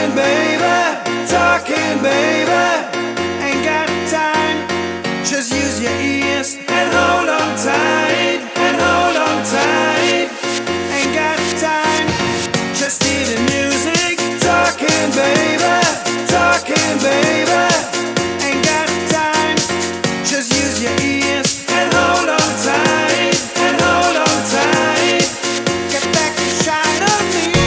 Talking, baby, ain't got time. Just use your ears and hold on tight, and hold on tight. Ain't got time. Just hear the music. Talking, baby, talking, baby, ain't got time. Just use your ears and hold on tight, and hold on tight. Get back and shine on me.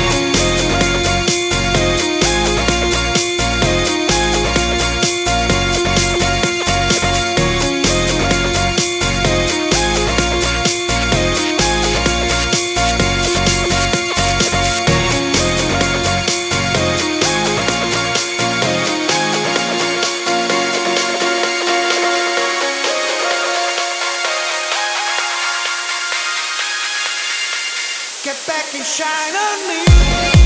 Get back and shine on me.